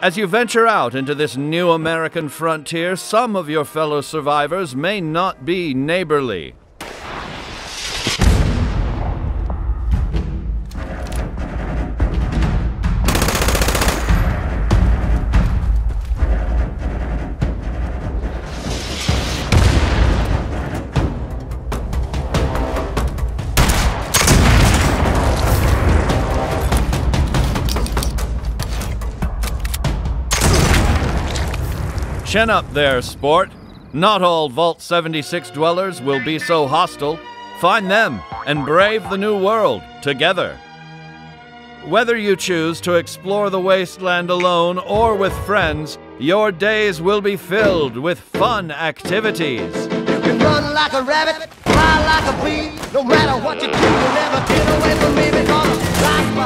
As you venture out into this new American frontier, some of your fellow survivors may not be neighborly. Chin up there, sport. Not all Vault 76 dwellers will be so hostile. Find them and brave the new world together. Whether you choose to explore the wasteland alone or with friends, your days will be filled with fun activities. You can run like a rabbit, fly like a bee. No matter what you do, you'll never get away from me because